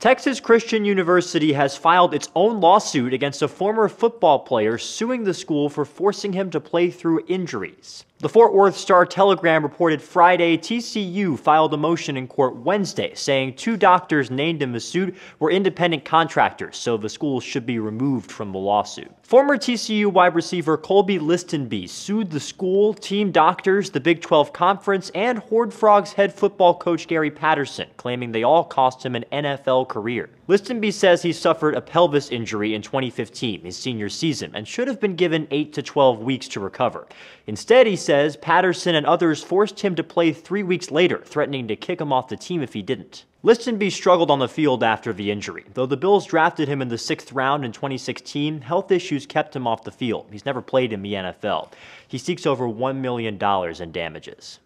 Texas Christian University has filed its own lawsuit against a former football player suing the school for forcing him to play through injuries. The Fort Worth Star-Telegram reported Friday TCU filed a motion in court Wednesday saying two doctors named in the suit were independent contractors, so the school should be removed from the lawsuit. Former TCU wide receiver Colby Listenbee sued the school, team doctors, the Big 12 Conference, and Horned Frogs head football coach Gary Patterson, claiming they all cost him an NFL career. Listenbee says he suffered a pelvis injury in 2015, his senior season, and should have been given 8 to 12 weeks to recover. Instead, he says Patterson and others forced him to play 3 weeks later, threatening to kick him off the team if he didn't. Listenbee struggled on the field after the injury. Though the Bills drafted him in the 6th round in 2016, health issues kept him off the field. He's never played in the NFL. He seeks over $1 million in damages.